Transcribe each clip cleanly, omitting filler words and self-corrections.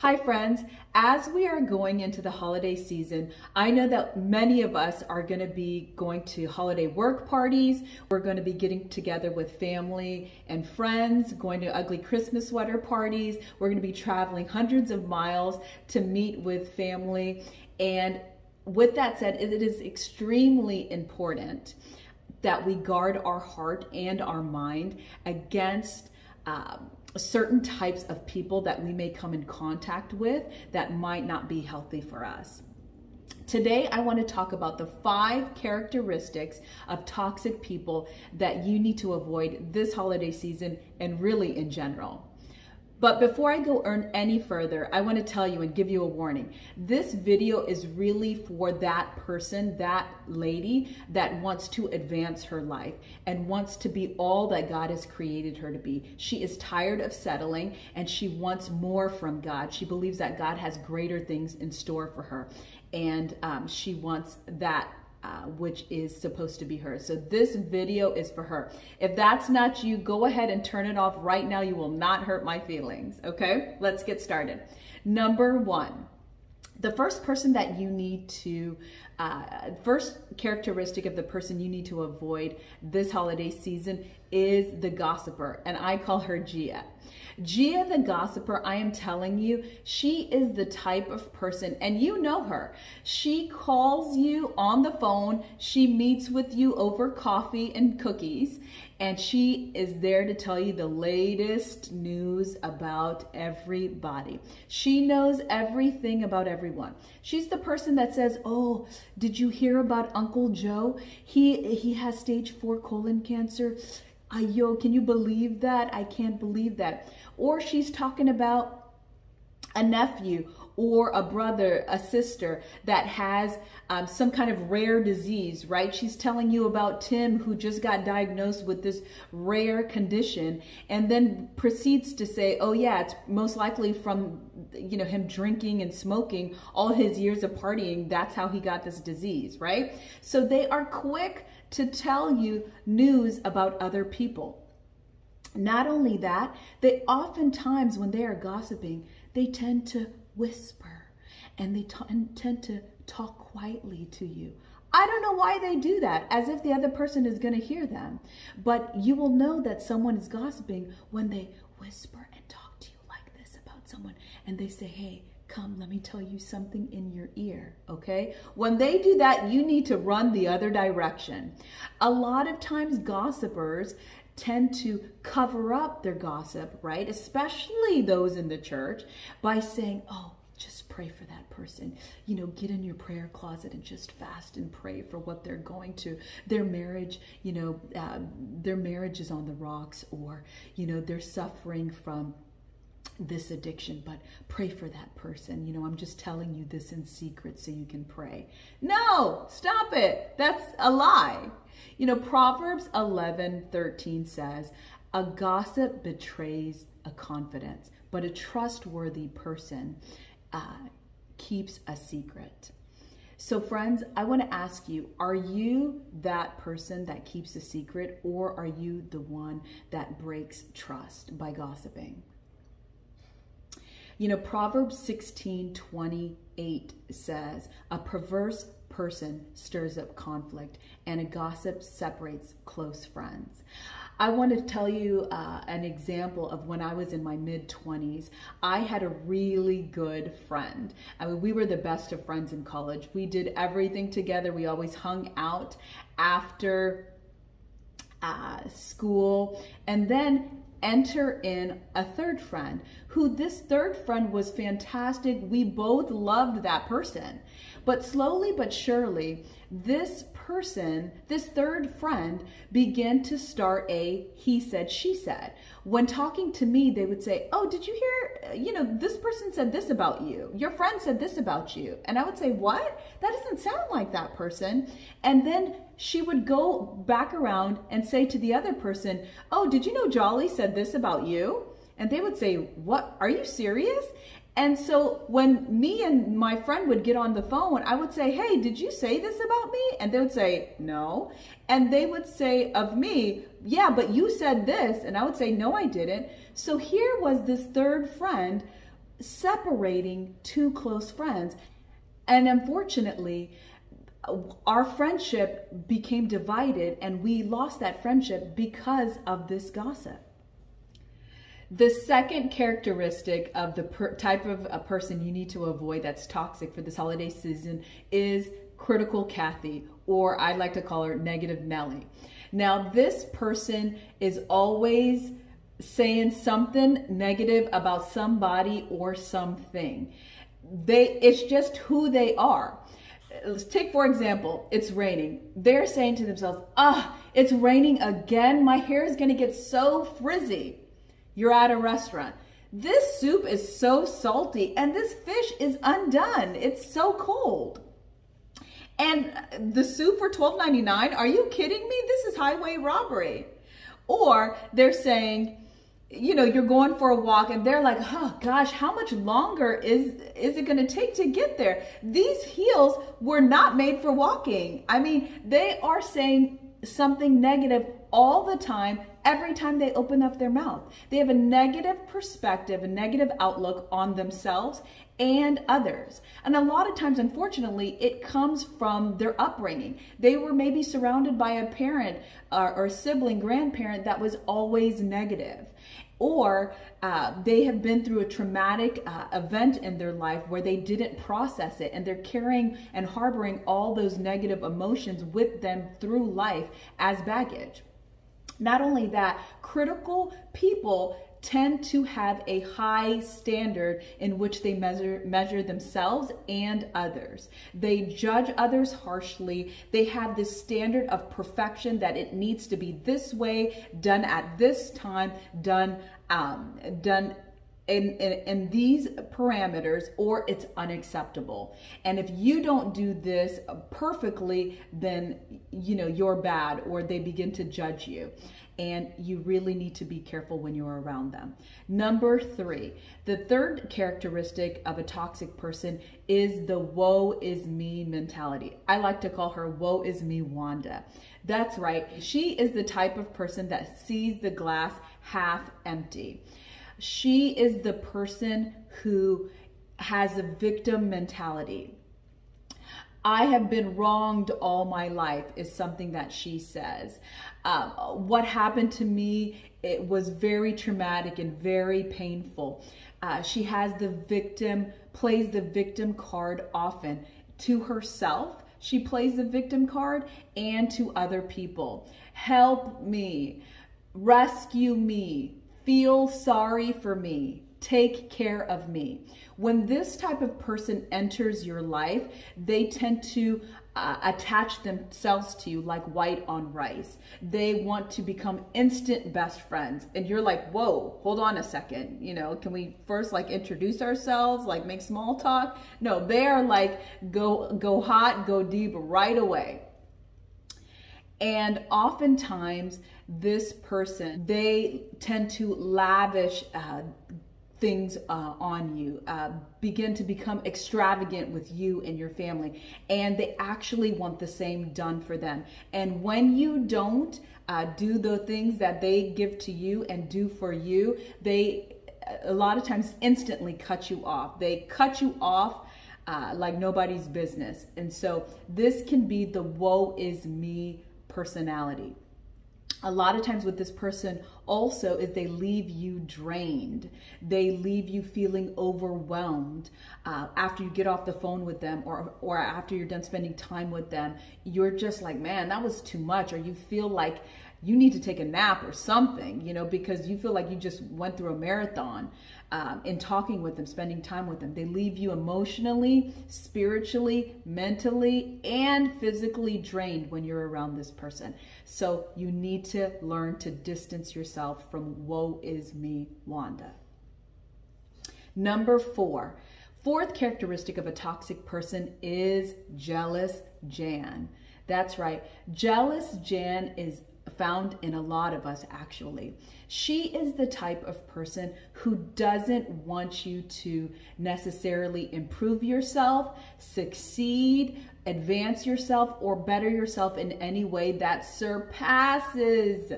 Hi friends, as we are going into the holiday season, I know that many of us are going to be going to holiday work parties, we're going to be getting together with family and friends, going to ugly Christmas sweater parties, we're going to be traveling hundreds of miles to meet with family. And with that said, it is extremely important that we guard our heart and our mind against certain types of people that we may come in contact with that might not be healthy for us. Today, I want to talk about the 5 characteristics of toxic people that you need to avoid this holiday season and really in general. But before I go any further, I want to tell you and give you a warning. This video is really for that person, that lady that wants to advance her life and wants to be all that God has created her to be. She is tired of settling and she wants more from God. She believes that God has greater things in store for her, and she wants that which is supposed to be hers. So this video is for her. If that's not you, go ahead and turn it off right now. You will not hurt my feelings. Okay, let's get started. Number one, the first person that you need to, first characteristic of the person you need to avoid this holiday season is the gossiper, and I call her Gia. Gia the gossiper, I am telling you, she is the type of person, and you know her, she calls you on the phone, she meets with you over coffee and cookies, and she is there to tell you the latest news about everybody. She knows everything about everyone. She's the person that says, oh, did you hear about Uncle Joe? He has stage 4 colon cancer. Yo, can you believe that? I can't believe that. Or she's talking about a nephew or a brother, a sister that has some kind of rare disease, right? She's telling you about Tim, who just got diagnosed with this rare condition, and then proceeds to say, oh yeah, it's most likely from, you know, him drinking and smoking all his years of partying. That's how he got this disease, right? So they are quick to tell you news about other people. Not only that, they oftentimes, when they are gossiping, they tend to whisper and they tend to talk quietly to you. I don't know why they do that, as if the other person is going to hear them, but you will know that someone is gossiping when they whisper and talk to you like this about someone, and they say, hey, come, let me tell you something in your ear, okay? When they do that, you need to run the other direction. A lot of times gossipers tend to cover up their gossip, right? Especially those in the church, by saying, oh, just pray for that person. You know, get in your prayer closet and just fast and pray for what they're going to. Their marriage, you know, their marriage is on the rocks, or, you know, they're suffering from this addiction, but pray for that person. You know, I'm just telling you this in secret so you can pray. No, stop it. That's a lie. You know, Proverbs 11:13 says, a gossip betrays a confidence, but a trustworthy person keeps a secret. So friends, I want to ask you, are you that person that keeps a secret, or are you the one that breaks trust by gossiping? You know, Proverbs 16:28 says, a perverse person stirs up conflict, and a gossip separates close friends. I want to tell you an example of when I was in my mid-20s. I had a really good friend. I mean, we were the best of friends in college. We did everything together. We always hung out after school. And then enter in a third friend, who this third friend was fantastic. We both loved that person. But slowly but surely, this person, this third friend, began to start a he said, she said. When talking to me, they would say, oh, did you hear, you know, this person said this about you. Your friend said this about you. And I would say, what? That doesn't sound like that person. And then she would go back around and say to the other person, oh, did you know Jolly said this about you? And they would say, what? Are you serious? And so when me and my friend would get on the phone, I would say, hey, did you say this about me? And they would say, no. And they would say of me, yeah, but you said this. And I would say, no, I didn't. So here was this third friend separating two close friends. And unfortunately, our friendship became divided and we lost that friendship because of this gossip. The second characteristic of the type of a person you need to avoid that's toxic for this holiday season is critical Kathy, or I like to call her negative Nelly. Now, this person is always saying something negative about somebody or something. It's just who they are. Let's take, for example, it's raining. They're saying to themselves, it's raining again. My hair is going to get so frizzy. You're at a restaurant. This soup is so salty and this fish is undone. It's so cold. And the soup for $12.99, are you kidding me? This is highway robbery. Or they're saying, you know, you're going for a walk and they're like, oh gosh, how much longer is it going to take to get there? These heels were not made for walking. I mean, they are saying something negative all the time, every time they open up their mouth. They have a negative perspective, a negative outlook on themselves and others. And a lot of times, unfortunately, it comes from their upbringing. They were maybe surrounded by a parent or sibling, grandparent that was always negative. Or they have been through a traumatic event in their life where they didn't process it, and they're carrying and harboring all those negative emotions with them through life as baggage. Not only that, critical people tend to have a high standard in which they measure themselves and others. They judge others harshly. They have this standard of perfection that it needs to be this way, done at this time, done in these parameters, or it's unacceptable. And if you don't do this perfectly, then you know you're bad, or they begin to judge you. And you really need to be careful when you're around them. Number three, the third characteristic of a toxic person is the woe is me mentality. I like to call her woe is me Wanda. That's right. She is the type of person that sees the glass half empty. She is the person who has a victim mentality. I have been wronged all my life is something that she says. What happened to me, it was very traumatic and very painful. She has the victim, plays the victim card often to herself. She plays the victim card and to other people. Help me, rescue me, feel sorry for me. Take care of me. When this type of person enters your life, they tend to attach themselves to you like white on rice. They want to become instant best friends. And you're like, whoa, hold on a second. You know, can we first like introduce ourselves, like make small talk? No, they're like, go hot, go deep right away. And oftentimes this person, they tend to lavish things on you, begin to become extravagant with you and your family, and they actually want the same done for them. And when you don't do the things that they give to you and do for you, they a lot of times instantly cut you off. They cut you off like nobody's business. And so this can be the woe is me personality. A lot of times with this person also is they leave you drained. They leave you feeling overwhelmed after you get off the phone with them or after you're done spending time with them. You're just like, man, that was too much. Or you feel like you need to take a nap or something, you know, because you feel like you just went through a marathon in talking with them, spending time with them. They leave you emotionally, spiritually, mentally, and physically drained when you're around this person. So you need to learn to distance yourself from woe is me, Wanda. Number four, fourth characteristic of a toxic person is jealous Jan. That's right. Jealous Jan is found in a lot of us, actually. She is the type of person who doesn't want you to necessarily improve yourself, succeed, advance yourself, or better yourself in any way that surpasses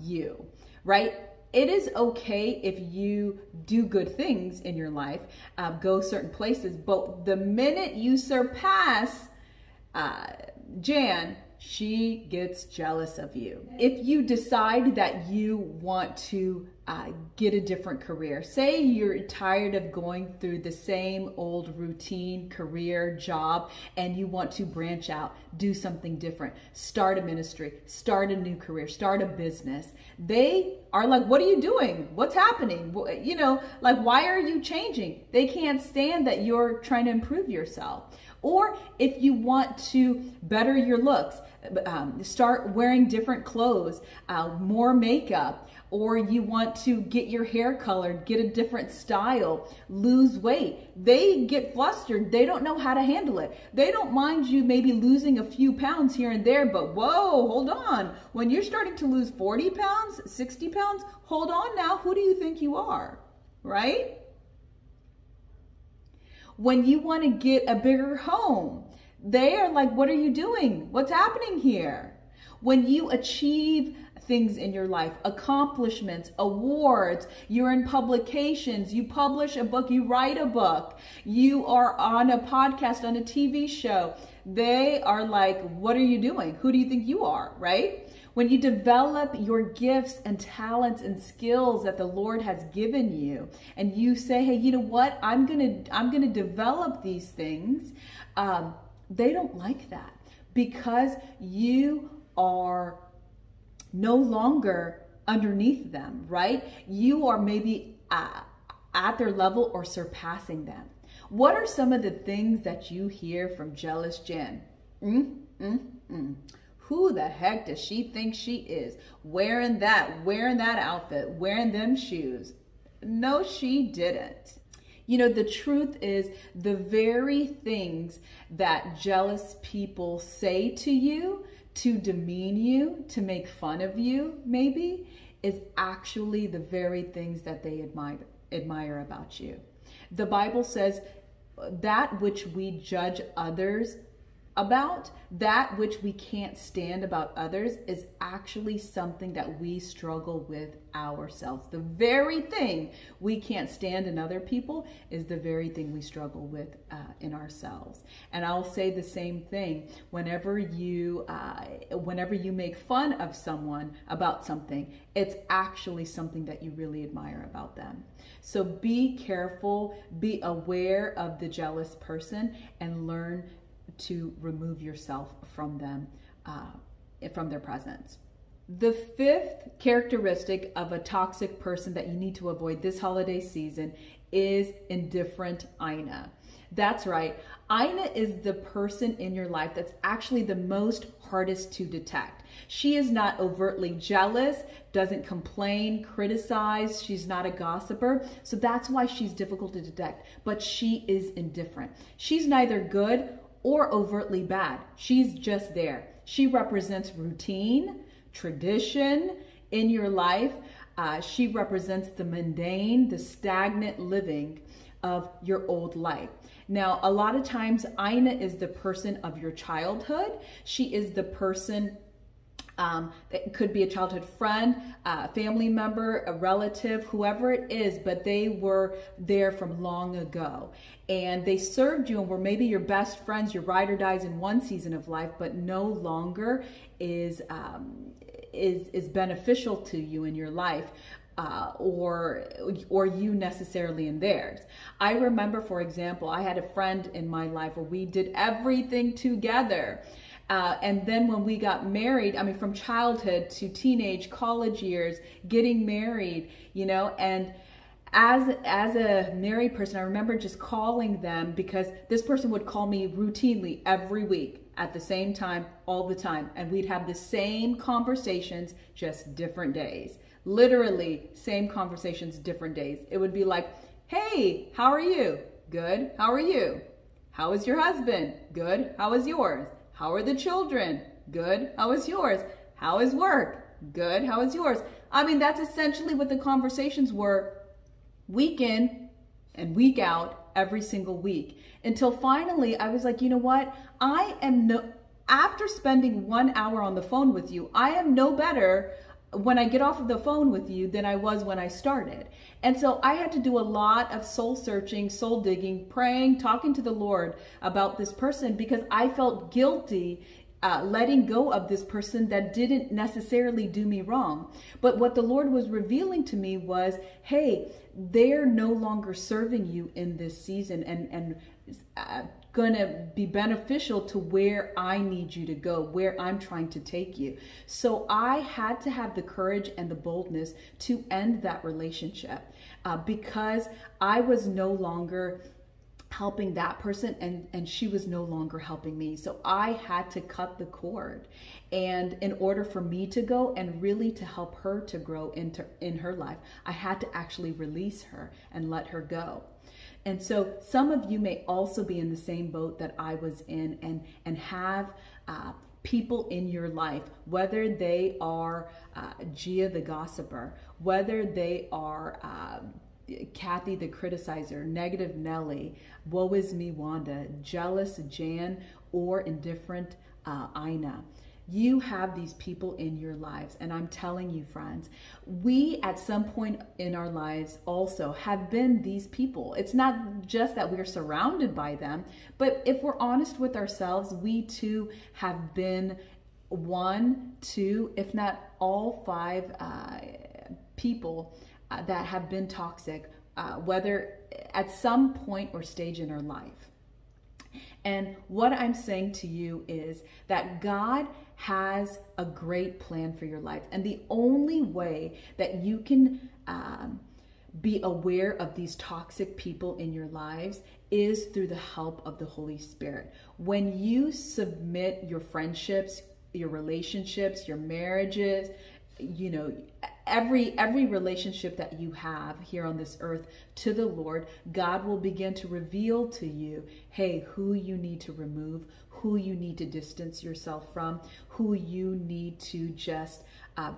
you, right? it is okay if you do good things in your life, go certain places, but the minute you surpass Jan, she gets jealous of you. If you decide that you want to get a different career, say you're tired of going through the same old routine career job and you want to branch out, do something different, start a ministry, start a new career, start a business, they are like, what are you doing? What's happening? You know, like, why are you changing? They can't stand that you're trying to improve yourself. Or if you want to better your looks, start wearing different clothes, more makeup, or you want to get your hair colored, get a different style, lose weight. They get flustered. They don't know how to handle it. They don't mind you maybe losing a few pounds here and there, but whoa, hold on. When you're starting to lose 40 pounds, 60 pounds, hold on now, who do you think you are, right? When you want to get a bigger home, they are like, what are you doing? What's happening here? When you achieve things in your life, accomplishments, awards, you're in publications, you publish a book, you write a book, you are on a podcast, on a TV show, they are like, what are you doing? Who do you think you are, right? When you develop your gifts and talents and skills that the Lord has given you, and you say, hey, you know what? I'm gonna develop these things. They don't like that because you are no longer underneath them, right? You are maybe at their level or surpassing them. What are some of the things that you hear from jealous Jen? Who the heck does she think she is? Wearing that outfit, wearing them shoes. No, she didn't. You know, the truth is the very things that jealous people say to you to demean you, to make fun of you, maybe, is actually the very things that they admire about you. The Bible says that which we judge others about, that which we can't stand about others, is actually something that we struggle with ourselves. The very thing we can't stand in other people is the very thing we struggle with in ourselves. And I'll say the same thing whenever you make fun of someone about something, it's actually something that you really admire about them. So be careful, be aware of the jealous person, and learn to remove yourself from them, from their presence. The fifth characteristic of a toxic person that you need to avoid this holiday season is indifferent Ina. That's right. Ina is the person in your life that's actually the most hardest to detect. She is not overtly jealous, doesn't complain, criticize. She's not a gossiper. So that's why she's difficult to detect, but she is indifferent. She's neither good or overtly bad. She's just there. She represents routine, tradition in your life. She represents the mundane, the stagnant living of your old life. Now, a lot of times, Ina is the person of your childhood. She is the person, it could be a childhood friend, family member, a relative, whoever it is, but they were there from long ago and they served you and were maybe your best friends, your ride or dies in one season of life, but no longer is beneficial to you in your life. Or you necessarily in theirs. I remember, for example, I had a friend in my life where we did everything together. And then when we got married, I mean, from childhood to teenage, college years, getting married, you know, and as a married person, I remember just calling them because this person would call me routinely every week at the same time, all the time. And we'd have the same conversations, just different days. Literally same conversations, different days. It would be like, hey, how are you? Good. How are you? How is your husband? Good. How is yours? How are the children? Good. How is yours? How is work? Good. How is yours? I mean, that's essentially what the conversations were week in and week out, every single week, until finally I was like, you know what? After spending 1 hour on the phone with you, I am no better when I get off of the phone with you than I was when I started. And so I had to do a lot of soul searching, soul digging, praying, talking to the Lord about this person, because I felt guilty letting go of this person that didn't necessarily do me wrong. But what the Lord was revealing to me was, hey, they're no longer serving you in this season and going to be beneficial to where I need you to go, where I'm trying to take you. So I had to have the courage and the boldness to end that relationship because I was no longer helping that person and she was no longer helping me. So I had to cut the cord, and in order for me to go and really to help her to grow in her life, I had to actually release her and let her go. And so some of you may also be in the same boat that I was in and have people in your life, whether they are Gia the gossiper, whether they are Kathy the criticizer, negative Nelly, woe is me Wanda, jealous Jan, or indifferent Ina. You have these people in your lives, and I'm telling you, friends, we at some point in our lives also have been these people. It's not just that we're surrounded by them, but if we're honest with ourselves, we too have been one, two, if not all five people that have been toxic, whether at some point or stage in our life. And what I'm saying to you is that God has a great plan for your life. And the only way that you can be aware of these toxic people in your lives is through the help of the Holy Spirit. When you submit your friendships, your relationships, your marriages, you know, every relationship that you have here on this earth to the Lord, God will begin to reveal to you, hey, who you need to remove, who you need to distance yourself from, who you need to just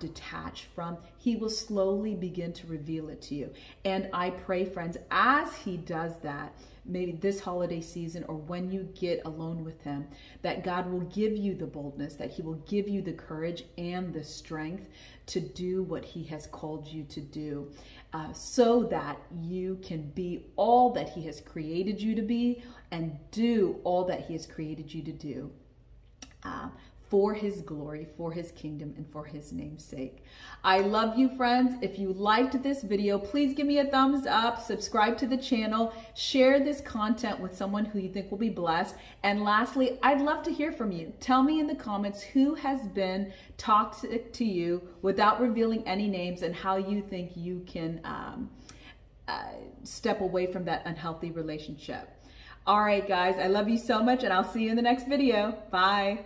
detach from. He will slowly begin to reveal it to you. And I pray, friends, as he does that, maybe this holiday season or when you get alone with him, that God will give you the boldness, that he will give you the courage and the strength to do what he has called you to do, so that you can be all that he has created you to be and do all that he has created you to do for his glory, for his kingdom, and for his name's sake. I love you, friends. If you liked this video, please give me a thumbs up, subscribe to the channel, share this content with someone who you think will be blessed. And lastly, I'd love to hear from you. Tell me in the comments who has been toxic to you without revealing any names, and how you think you can step away from that unhealthy relationship. All right, guys, I love you so much, and I'll see you in the next video. Bye.